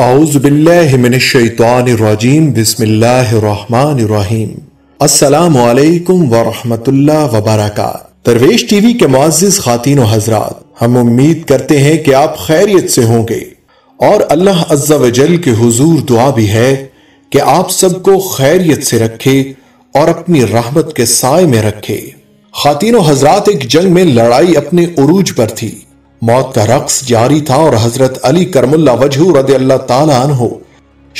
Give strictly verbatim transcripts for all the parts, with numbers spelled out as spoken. औज़ुबिल्लाहिमिनश्शैतानिर्रजीम बिस्मिल्लाहिर्रहमानिर्रहीम। अस्सलामु अलैकुम वरहमतुल्लाह वबरकात। दरवेश टीवी के मुअज़्ज़िज़ खातीन व हज़रात, हम उम्मीद करते हैं कि आप खैरियत से होंगे और अल्लाह अज़्ज़ा वजल के हुजूर दुआ भी है कि आप सबको खैरियत से रखे और अपनी रहमत के साए में रखे। खातीन व हज़रात, एक जंग में लड़ाई अपने उरूज पर थी, मौत का रक्स जारी था और हजरत अली करमुल्ला वजहू रदियल्लाह ताला अन्हु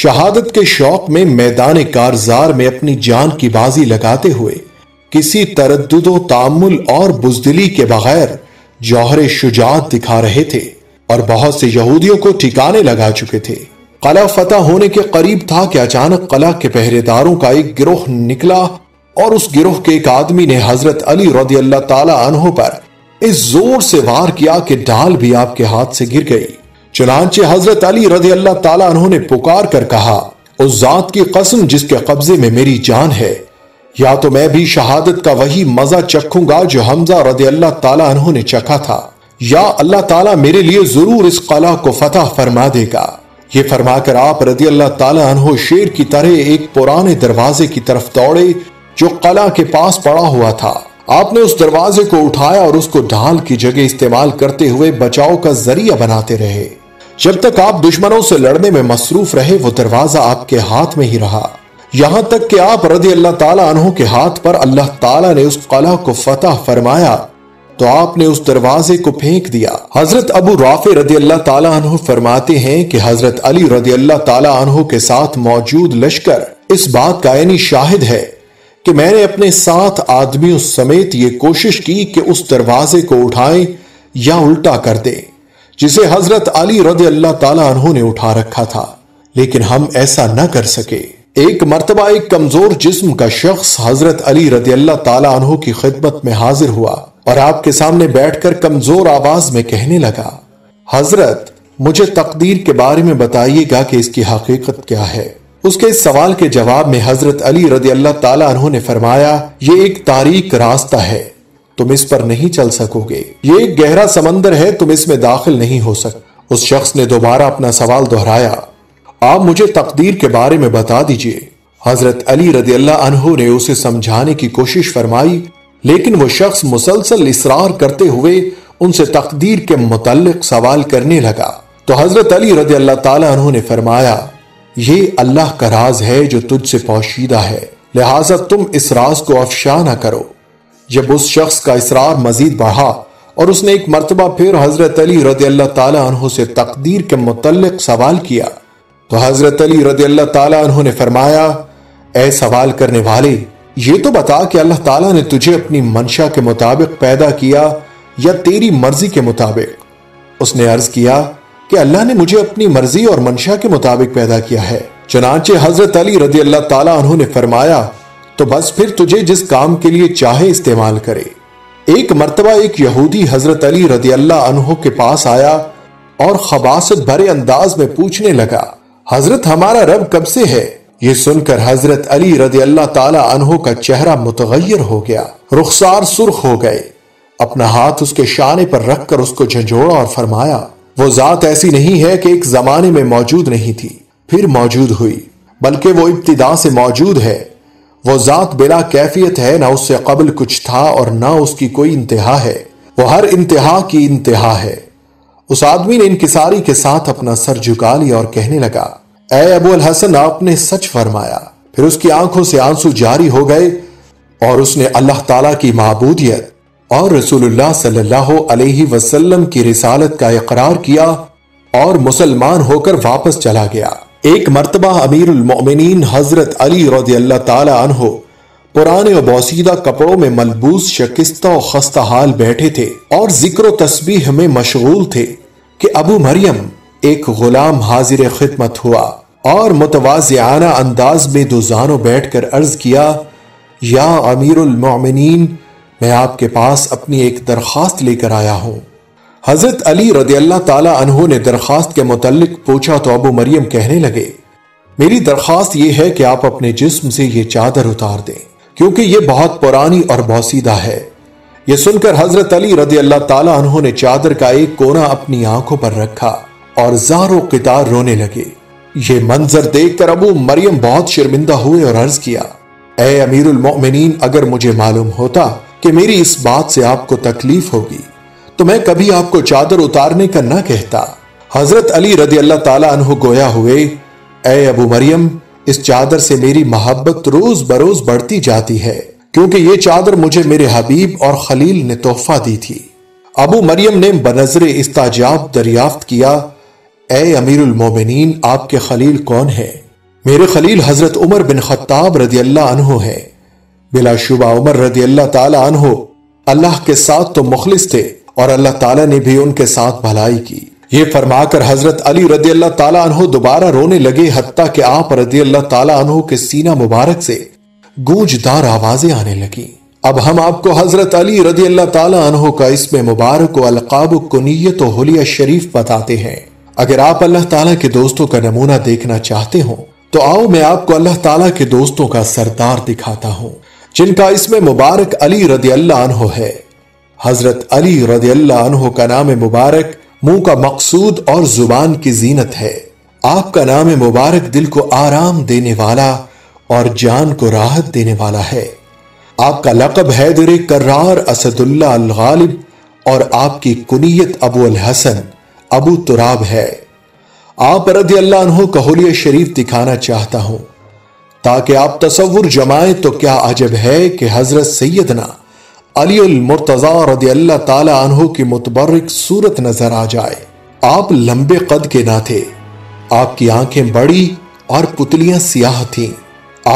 शहादत के शौक में मैदान कारजार में अपनी जान की बाजी लगाते हुए किसी तरद्दुदो तामुल और बुजदिली के बगैर जौहरे शुजात दिखा रहे थे और बहुत से यहूदियों को ठिकाने लगा चुके थे। कला फतह होने के करीब था कि अचानक कला के पहरेदारों का एक गिरोह निकला और उस गिरोह के एक आदमी ने हजरत अली रदियल्लाह ताला अन्हु पर इस जोर से वार किया कि ढाल भी आपके हाथ से गिर गई। चुनांचे हजरत अली रज़ी अल्लाह ताला अन्हु ने पुकार कर कहा, उस जात की कसम जिसके कब्जे में मेरी जान है, या तो मैं भी शहादत का वही मजा चखूंगा जो हमजा रज़ी अल्लाह ताला अन्हु ने चखा था, या अल्लाह ताला मेरे लिए जरूर इस कला को फतह फरमा देगा। ये फरमाकर आप रज़ी अल्लाह ताला अन्हु शेर की तरह एक पुराने दरवाजे की तरफ दौड़े जो कला के पास पड़ा हुआ था। आपने उस दरवाजे को उठाया और उसको ढाल की जगह इस्तेमाल करते हुए बचाव का जरिया बनाते रहे। जब तक आप दुश्मनों से लड़ने में मसरूफ रहे, वो दरवाजा आपके हाथ में ही रहा, यहां तक कि आप रज़ी अल्लाह ताला अन्हु के हाथ पर अल्लाह ताला ने उस कला को फतह फरमाया तो आपने उस दरवाजे को फेंक दिया। हजरत अबू राफे रज़ी अल्लाह ताला अन्हु फरमाते हैं कि हजरत अली रज़ी अल्लाह ताला अन्हु के साथ मौजूद लश्कर इस बात का यानी शाहिद है कि मैंने अपने साथ आदमियों समेत ये कोशिश की कि उस दरवाजे को उठाएं या उल्टा कर दें जिसे हजरत अली रज़ियल्लाहु ताला अन्हु ने उठा रखा था, लेकिन हम ऐसा न कर सके। एक मर्तबा एक कमजोर जिस्म का शख्स हजरत अली रज़ियल्लाहु ताला अन्हु की खिदमत में हाजिर हुआ और आपके सामने बैठकर कमजोर आवाज में कहने लगा, हजरत मुझे तकदीर के बारे में बताइएगा कि इसकी हकीकत क्या है। उसके इस सवाल के जवाब में हजरत अली रज़ियल्लाहु ताला अन्हु ने फरमाया, ये एक तारीक रास्ता है, तुम इस पर नहीं चल सकोगे, ये एक गहरा समंदर है, तुम इसमें दाखिल नहीं हो सकते। उस शख्स ने दोबारा अपना सवाल दोहराया, आप मुझे तकदीर के बारे में बता दीजिए। हजरत अली रज़ियल्लाहु अन्हु ने उसे समझाने की कोशिश फरमाई, लेकिन वो शख्स मुसलसल इसरार करते हुए उनसे तकदीर के मुतल्लिक सवाल करने लगा। तो हजरत अली रज़ियल्लाहु ताला अन्हु ने फरमाया, ये अल्लाह का राज है जो तुझसे पोशीदा है, लिहाजा तुम इस राज को अफशा न करो। जब उस शख्स का इसरार मजीद बढ़ा और उसने एक मरतबा फिर हजरत अली रज़ियल्लाहु ताला अन्हु से तकदीर के मुतल्लिक सवाल किया तो हजरत अली रज़ियल्लाहु ताला अन्हु ने फरमाया, ऐ सवाल करने वाले, ये तो बता कि अल्लाह ताला ने तुझे अपनी मंशा के मुताबिक पैदा किया या तेरी मर्जी के मुताबिक। उसने अर्ज किया कि अल्लाह ने मुझे अपनी मर्जी और मंशा के मुताबिक पैदा किया है। चनाचे हजरत अली रज़ियल्लाहु ताला अन्हु ने फरमाया, तो बस फिर तुझे जिस काम के लिए चाहे इस्तेमाल करे। एक मर्तबा एक यहूदी हजरत अली रज़ियल्लाहु अन्हु के पास आया और खबासत भरे अंदाज में पूछने लगा, हजरत हमारा रब कब से है? ये सुनकर हजरत अली रज़ियल्लाहु ताला अन्हु का चेहरा मुतग़य्यर हो गया, रुखसार सुर्ख हो गए। अपना हाथ उसके शाने पर रखकर उसको झंझोड़ा और फरमाया, वो जात ऐसी नहीं है कि एक जमाने में मौजूद नहीं थी फिर मौजूद हुई, बल्कि वो इब्तिदा से मौजूद है। वो जात बिला कैफियत है, ना उससे कबल कुछ था और ना उसकी कोई इंतहा है, वो हर इंतहा की इंतहा है। उस आदमी ने इनकिसारी के साथ अपना सर झुका लिया और कहने लगा, ऐ अबू अल हसन, आपने सच फरमाया। फिर उसकी आंखों से आंसू जारी हो गए और उसने अल्लाह ताला की माबूदियत और रसूलुल्लाह सल्लल्लाहु अलैहि वसल्लम की रिसालत का इकरार किया और मुसलमान होकर वापस चला गया। एक मरतबा अमीरुल मोमिनीन हजरत अली रज़ियल्लाहु ताला अन्हु पुराने और बोसीदा कपड़ों में मलबूस शकिस्ता और खस्ता हाल बैठे थे और जिक्र तस्बीह में मशगूल थे कि अबू मरियम एक गुलाम हाजिर खिदमत हुआ और मुतवाज़ियाना अंदाज में दो जानो बैठ कर अर्ज किया, या अमीरुल मोमिनीन, मैं आपके पास अपनी एक दरख्वास्त लेकर आया हूं। हजरत अली रज़ियल्लाहु ताला अन्हु ने दरख्वास्त के मुतल्लिक पूछा तो अबू मरियम कहने लगे, मेरी दरख्वास्त यह है कि आप अपने जिस्म से यह चादर उतार दें क्योंकि यह बहुत पुरानी और बोसीदा है। यह सुनकर हजरत अली रज़ियल्लाहु ताला अन्हु ने चादर का एक कोना अपनी आंखों पर रखा और ज़ारो क़तार रोने लगे। यह मंजर देखकर अबू मरियम बहुत शर्मिंदा हुए और अर्ज किया, ए अमीरुल मोमिनीन, अगर मुझे मालूम होता कि मेरी इस बात से आपको तकलीफ होगी तो मैं कभी आपको चादर उतारने का ना कहता। हजरत अली रदी अल्लाह ताला अन्हु गोया हुए, ए अबू मरियम, इस चादर से मेरी मोहब्बत रोज बरोज बढ़ती जाती है, क्योंकि ये चादर मुझे मेरे हबीब और खलील ने तोहफा दी थी। अबू मरियम ने बनजरे इस्ताजाब दरियाफ्त किया, ए अमीरुल मोमिनीन, आपके खलील कौन है? मेरे खलील हजरत उमर बिन खत्ताब रदी अल्लाह अन्हो है। बिलाशुबा उमर रदी अल्लाह ताला अन्हो अल्लाह के साथ तो मुखलिस थे और अल्लाह ताला ने भी उनके साथ भलाई की। ये फरमाकर हजरत अली रदी अल्लाह ताला अन्हो दोबारा रोने लगे, हत्ता कि आप रदी अल्लाह ताला अन्हो के सीना मुबारक से गूंजदार आवाजें आने लगी। अब हम आपको हजरत अली रदी अल्लाह ताला अन्हो का इसमें मुबारक व अलक़ाब कुनियत व हुलिया शरीफ बताते हैं। अगर आप अल्लाह ताला के दोस्तों का नमूना देखना चाहते हो तो आओ मैं आपको अल्लाह ताला के दोस्तों का सरदार दिखाता हूँ, जिनका इसमें मुबारक अली रदी अल्लाह अन्हो है। हजरत अली रदी अल्लाह अन्हो का नाम मुबारक मुंह का मकसूद और जुबान की जीनत है। आपका नाम मुबारक दिल को आराम देने वाला और जान को राहत देने वाला है। आपका लक़ब हैदर कर्रार असदुल्ला अल गालिब और आपकी कुनियत अबू अल हसन अबू तुराब है। आप रदी अल्लाह अन्हो का हुलिया शरीफ दिखाना चाहता हूं ताकि आप तसव्वुर जमाएं तो क्या अजब है कि हजरत सैय्यदना अली अल मुर्तज़ा रदी अल्लाह ताला अन्हो की मुतबर्रिक सूरत नजर आ जाए। आप लंबे कद के ना थे, आपकी आंखें बड़ी और पुतलियां सियाह थीं।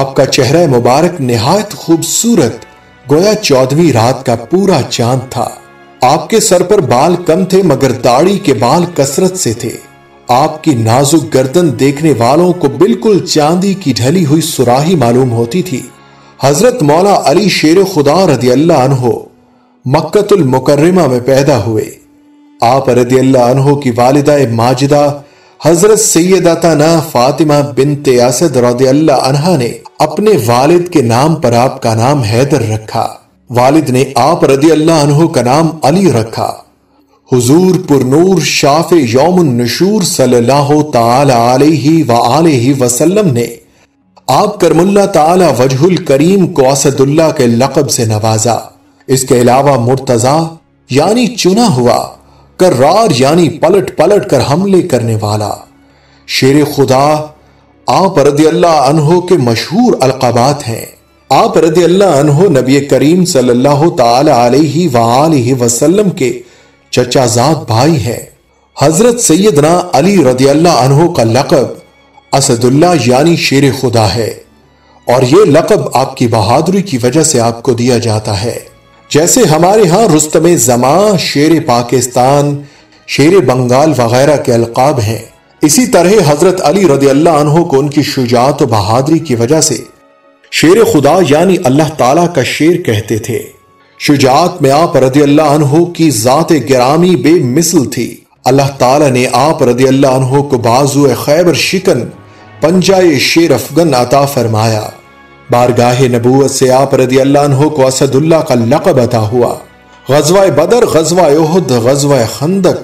आपका चेहरा मुबारक निहायत खूबसूरत गोया चौदहवीं रात का पूरा चांद था। आपके सर पर बाल कम थे मगर दाढ़ी के बाल कसरत से थे। आपकी नाजुक गर्दन देखने वालों को बिल्कुल चांदी की ढली हुई सुराही मालूम होती थी। हजरत मौला अली शेर खुदा रदी अल्लाह अन्हो मक्कतुल मुकर्रमा में पैदा हुए। आप रदी अल्लाह अन्हो की वालिदा माजिदा हजरत सैयदातना फातिमा बिनते असद रदी अल्लाह अन्हा ने अपने वालिद के नाम पर आपका नाम हैदर रखा। वालिद ने आप रदी अल्लाह अन्हो का नाम अली रखा। हुजूर पुरनूर शाफे यौमुन नुशूर सल्लल्लाहु ताला अलैहि व आलिहि वसल्लम ने आप करमुल्ला ताला वजहुल करीम को असदुल्ला के लक़ब से नवाजा। इसके अलावा मुर्तजा यानी चुना हुआ, कर्रार यानी पलट पलट कर हमले करने वाला। शेर खुदा आप रदी अल्लाह अन्हो के मशहूर अलक़ाबात हैं। आप रदी अल्लाह अन्हो नबी करीम सल्लल्लाहु ताला अलैहि व आलिहि वसल्लम के चचाजाद भाई हैं। हजरत सैयदना अली रदी अल्लाह अन्हो का लक़ब असदुल्ला यानी शेर खुदा है और ये लक़ब आपकी बहादुरी की वजह से आपको दिया जाता है। जैसे हमारे यहाँ रुस्तमे जमा, शेर पाकिस्तान, शेर बंगाल वगैरह के अलक़ाब हैं, इसी तरह हजरत अली रदी अल्लाह अन्हो को उनकी शुजाअत और बहादुरी की वजह से शेर खुदा यानी अल्लाह ताला का शेर कहते थे। शुजाअत में आप रदी अल्लाह अन्हो की जात गिरामी बेमिसल थी। अल्लाह ताला ने आप रदी अल्लाह अन्हो को बाजू खैबर शिकन पंजाए शेर अफगन अता फरमाया। बारगाहे नबूवत से आप रदी अल्लाह अन्हो को असदुल्ला का लक़ब अता हुआ। गजवा बदर, गजवा अहद, गजवा खंदक,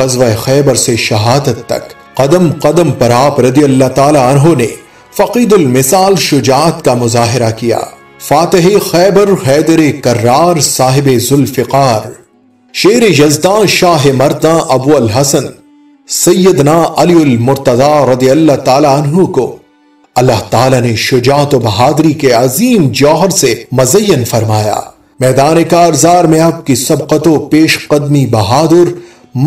गजवा खैबर से शहादत तक कदम कदम पर आप रदी अल्लाह ताला अन्हो ने फकीदुल मिसाल शुजात का मुजाहिरा किया। फातह खैबर, हैदर कर्रार, साहिब जुल्फिकार, शेर यजदा, शाह मर्दा अबू अल हसन, सैयदना अली अल मुर्तज़ा रदी अल्लाह ताला अन्हु को अल्लाह ताला ने शुजात और बहादुरी के अजीम जौहर से मज़य्यन फरमाया। मैदान कारज़ार में आपकी सबकतो पेश कदमी बहादुर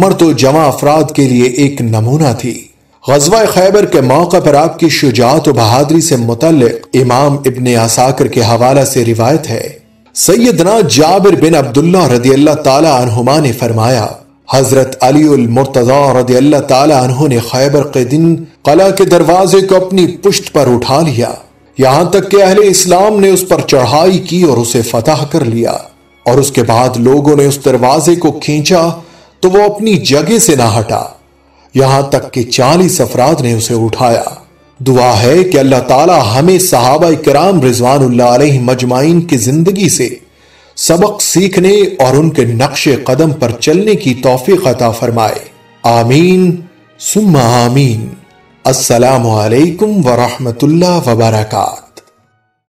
मर्द और जवां अफराद के लिए एक नमूना थी। गजवा खैबर के मौके पर आपकी शुजाअत और बहादुरी से मुतल्लिक इमाम इब्ने आसाकर के हवाला से रिवायत है। सैय्यदना जाबिर बिन अब्दुल्ला रदी अल्लाह ताला अन्हुमा ने फरमाया, हजरत अली अल मुर्तज़ा रदी अल्लाह ताला अन्हु ने खैबर के दिन कला के दरवाजे को अपनी पुश्त पर उठा लिया, यहाँ तक कि अहले इस्लाम ने उस पर चढ़ाई की और उसे फतह कर लिया। और उसके बाद लोगों ने उस दरवाजे को खींचा तो वो अपनी जगह से ना हटा, यहां तक कि चालीस अफराद ने उसे उठाया। दुआ है कि अल्लाह ताला हमें सहाबा किराम रिजवानुल्लाह अलैहि मजमाइन की जिंदगी से सबक सीखने और उनके नक्शे कदम पर चलने की तौफीक अता फरमाए। आमीन सुम्मा आमीन। अस्सलामु अलैकुम व रहमतुल्लाह व बरकात।